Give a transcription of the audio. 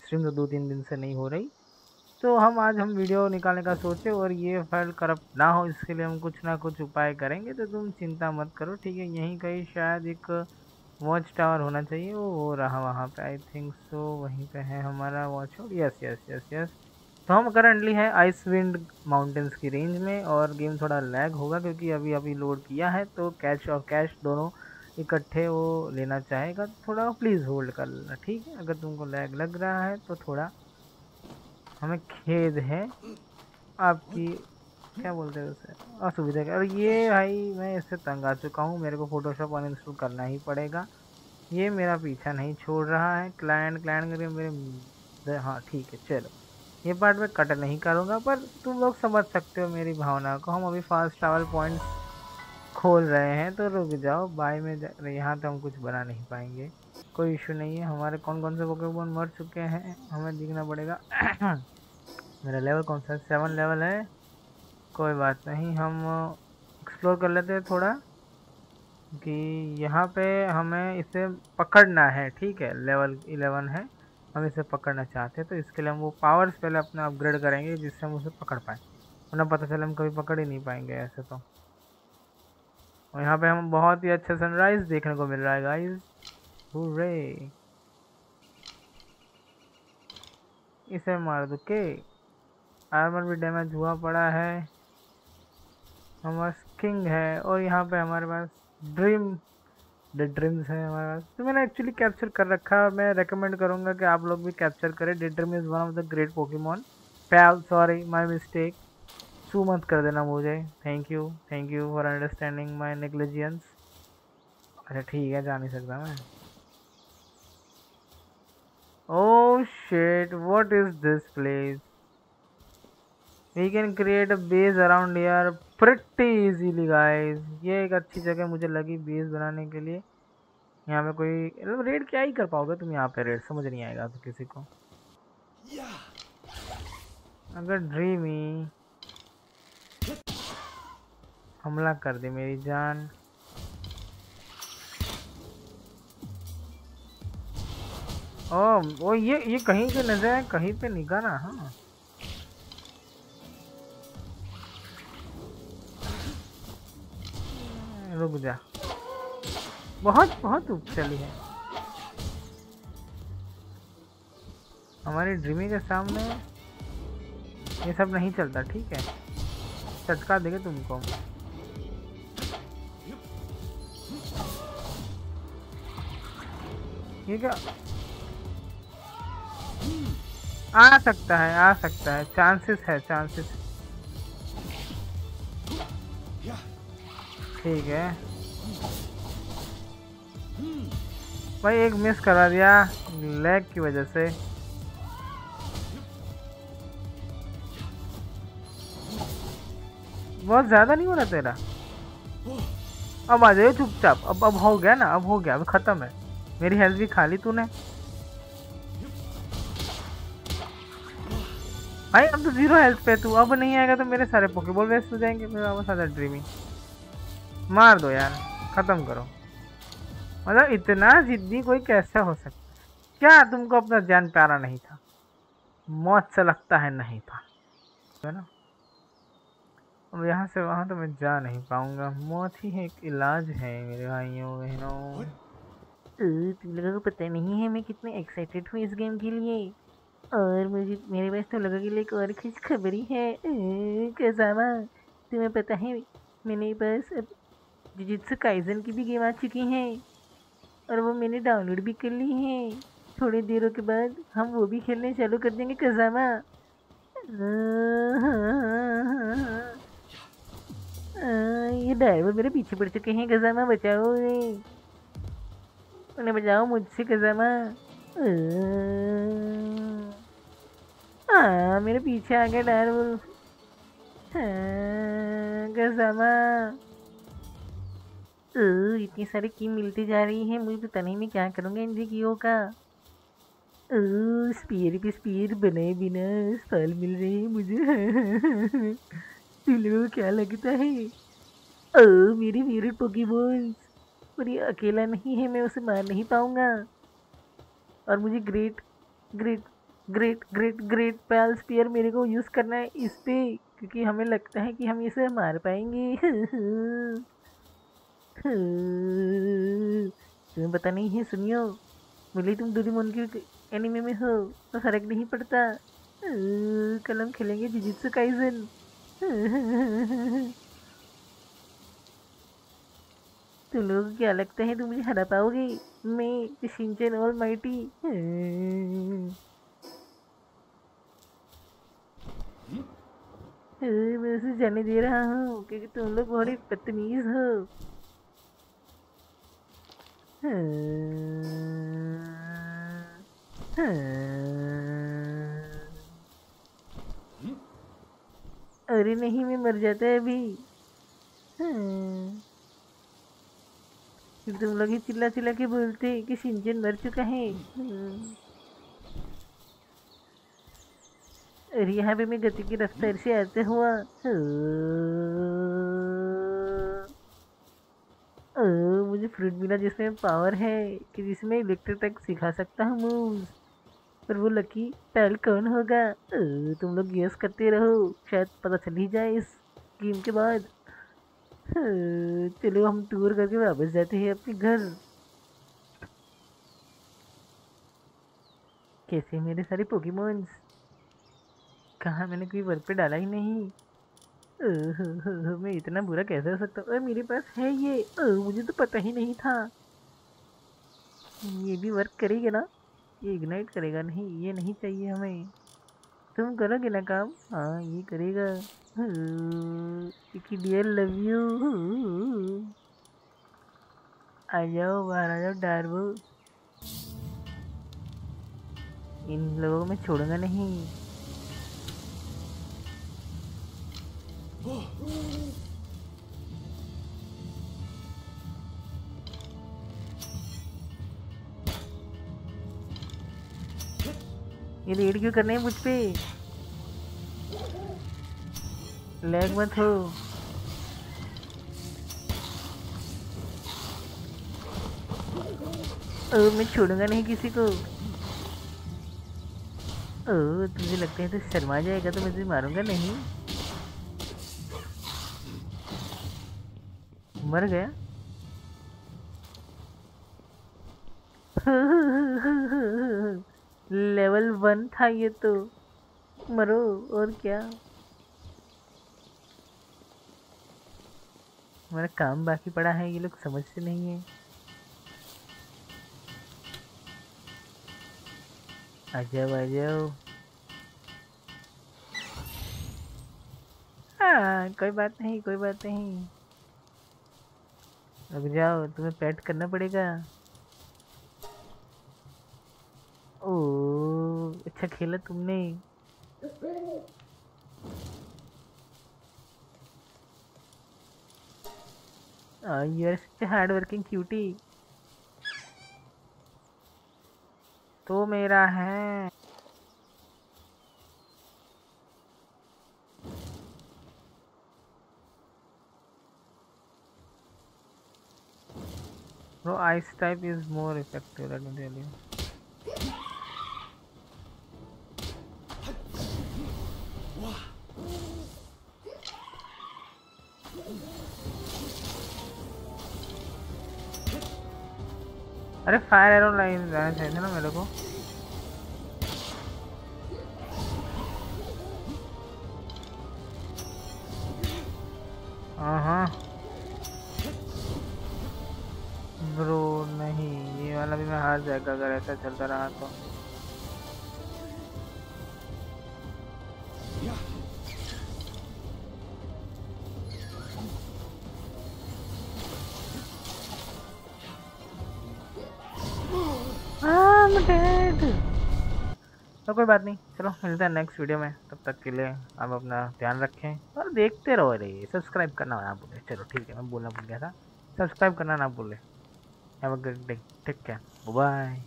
Stream तो 2-3 दिन से नहीं हो रही, तो हम आज वीडियो निकालने का सोचे और ये फाइल करप्ट ना हो इसके लिए हम कुछ ना कुछ उपाय करेंगे, तो तुम चिंता मत करो ठीक है। यहीं कहीं शायद एक वॉच टावर होना चाहिए, वो रहा वहाँ पे आई थिंक सो, वहीं पे है हमारा watch tower. Yes yes yes yes, तो हम करंटली हैं आइस विंड माउंटेंस की रेंज में और गेम थोड़ा लैग होगा क्योंकि अभी लोड किया है, तो कैच और कैश दोनों इकट्ठे वो लेना चाहेगा, थोड़ा प्लीज़ होल्ड कर लेना ठीक है। अगर तुमको लैग लग रहा है तो थोड़ा हमें खेद है आपकी, क्या बोलते हैं उसे, असुविधा का। और ये भाई मैं इससे तंग आ चुका हूँ, मेरे को फोटोशॉप अनइंस्टॉल करना ही पड़ेगा, ये मेरा पीछा नहीं छोड़ रहा है। क्लाइंट करके मेरे, हाँ ठीक है चलो ये पार्ट मैं कट नहीं करूँगा, पर तुम लोग समझ सकते हो मेरी भावना को। हम अभी फास्ट ट्रैवल पॉइंट्स खोल रहे हैं, तो रुक जाओ बाय में यहाँ तो हम कुछ बना नहीं पाएंगे, कोई इशू नहीं है। हमारे कौन कौन से पोकेमॉन मर चुके हैं हमें देखना पड़ेगा। मेरा लेवल कौन सा है, 7 लेवल है, कोई बात नहीं हम एक्सप्लोर कर लेते हैं थोड़ा, कि यहाँ पे हमें इसे पकड़ना है ठीक है। लेवल 11 है, हम इसे पकड़ना चाहते हैं, तो इसके लिए हम वो पावर्स पहले अपना अपग्रेड करेंगे जिससे हम उसे पकड़ पाएँ, वरना पता चला हम कभी पकड़ ही नहीं पाएंगे ऐसे तो। और यहाँ पे हम बहुत ही अच्छा सनराइज़ देखने को मिल रहा है गाइस, हुर्रे, इसे मार दो के। आर्मर भी डैमेज हुआ पड़ा है, हमारा किंग है और यहाँ पे हमारे पास डेड ड्रीम्स है हमारे पास, तो मैंने एक्चुअली कैप्चर कर रखा है। मैं रेकमेंड करूँगा कि आप लोग भी कैप्चर करें। Daedream is one of the great Pokemon pal, sorry my mistake, sue मत कर देना मुझे, thank you for understanding my negligence. अच्छा ठीक है, जा नहीं सकता मैं। Oh shit, what is this place, we can create a base around here pretty easily guys. ये एक अच्छी जगह मुझे लगी बेस बनाने के लिए। यहाँ पे कोई रेड क्या ही कर पाओगे तुम, यहाँ पे रेड समझ नहीं आएगा तो किसी को। अगर ड्रीमी हमला कर दे मेरी जान, ओ ये कहीं के नजर है, कहीं पे निगाह ना। हाँ रुक जा, बहुत उपचली है हमारी ड्रीमी के सामने, ये सब नहीं चलता ठीक है, चटका देगा तुमको। ये क्या आ सकता है, चांसेस ठीक है। भाई एक मिस करा दिया लैग की वजह से। बहुत ज्यादा नहीं हो रहा तेरा, अब आ जाओ चुपचाप, अब हो गया ना, अब खत्म है। मेरी हेल्थ भी खा ली तूने भाई, अब तो 0 हेल्थ पे तू, अब नहीं आएगा तो मेरे सारे पोकेबॉल वेस्ट हो जाएंगे। मेरा वापस आधा ड्रीमी मार दो यार, खत्म करो, मतलब इतना जिद्दी कोई कैसे हो सकता। क्या तुमको अपना जान प्यारा नहीं था, मौत से लगता है नहीं था, है ना। अब यहाँ से वहाँ तो मैं जा नहीं पाऊंगा, मौत ही एक इलाज है मेरे भाइयों बहनों। तुम लोगों को पता नहीं है मैं कितने एक्साइटेड हूँ इस गेम के लिए, और मुझे मेरे पास तुम लोगों के लिए एक और खुश खबरी है। कज़ामा तुम्हें पता है मेरे पास अब जुजुत्सु काइजन की भी गेम आ चुकी है, और वो मैंने डाउनलोड भी कर ली है, थोड़ी देरों के बाद हम वो भी खेलने चालू कर देंगे कज़ामा। ये ड्राइवर मेरे पीछे पड़ चुके हैं कज़ामा, बचाओ उन्हें, बजाओ मुझसे कज़ामा। हाँ मेरे पीछे आ गया डर वो कज़ामा। इतनी सारी की मिलती जा रही है, मुझे पता नहीं मैं क्या करूँगा इन कीओ का। स्पीयर पे स्पीयर बनाए बिना फल मिल रहे हैं मुझे। तुम लोगों को क्या लगता है, ओ मेरे फेवरेट पोकेबॉल्स और ये अकेला नहीं है, मैं उसे मार नहीं पाऊँगा। और मुझे great great great great great pal spear मेरे को यूज़ करना है इस पर, क्योंकि हमें लगता है कि हम इसे मार पाएंगे। तुम्हें पता नहीं है, सुनियो मिले तुम डोरेमोन के एनिमे में हो तो फर्क नहीं पड़ता। कल हम खेलेंगे जुजुत्सु काइसेन। तुम लोगों को क्या लगता है तुम मुझे हरा पाओगे? मैं शिनचैन ऑलमाइटी। मैं उसे जाने दे रहा हूँ क्योंकि तुम लोग बहुत ही बदतमीज हो। अरे नहीं, मैं मर जाता है अभी। फिर तुम लोग ही चिल्ला चिल्ला के बोलते कि शिनचैन मर चुका है। अरे यहाँ पे मैं गति की रफ्तार से आते हुआ मुझे फ्रूट मिला जिसमें पावर है कि जिसमें इलेक्ट्रिक तक सिखा सकता हूँ मूव्स। पर वो लकी पैल कौन होगा? तुम लोग गेस करते रहो, शायद पता चल ही जाए इस गेम के बाद। चलो हम टूर करके वापस जाते हैं अपने घर। कैसे मेरे सारे पोकेमॉन्स? कहाँ मैंने कोई वर्क पे डाला ही नहीं। मैं इतना बुरा कैसे हो सकता हूँ? अरे मेरे पास है ये। मुझे तो पता ही नहीं था। ये भी वर्क करेगा ना? ये इग्नाइट करेगा नहीं, ये नहीं चाहिए हमें। तुम करोगे ना काम? हाँ ये करेगा। क्योंकि डियर लव यू। आ जाओ बाहर, आ जाओ डार्बो। इन लोगों को मैं छोड़ूंगा नहीं। ये रेड क्यों करने हैं मुझ पे? लैग मत हो। मैं छोड़ूंगा नहीं किसी को। तुझे लगता है तो शर्मा जाएगा तो मैं तुझे मारूंगा नहीं। मर गया। लेवल 1 था ये तो। मरो और क्या, हमारा काम बाकी पड़ा है। ये लोग समझते नहीं है। आजाओ आजाओ। हाँ कोई बात नहीं, कोई बात नहीं। अब जाओ, तुम्हें पेट करना पड़ेगा। ओ अच्छा खेला तुमने। You are such hard working cutie. तो मेरा है bro, ice type is more effective, let me tell you. अरे फायर एरो लाइन जाना चाहिए था ना मेरे को। हाँ हाँ ब्रो, नहीं ये वाला भी मैं हार जाएगा अगर ऐसा चलता रहा तो। तो कोई बात नहीं, चलो मिलते हैं नेक्स्ट वीडियो में। तब तक के लिए आप अपना ध्यान रखें और देखते रहो। अरे सब्सक्राइब करना ना भूले। चलो ठीक है, मैं बोलना भूल गया था, सब्सक्राइब करना ना भूले। Have a good day. Take care. Bye-bye.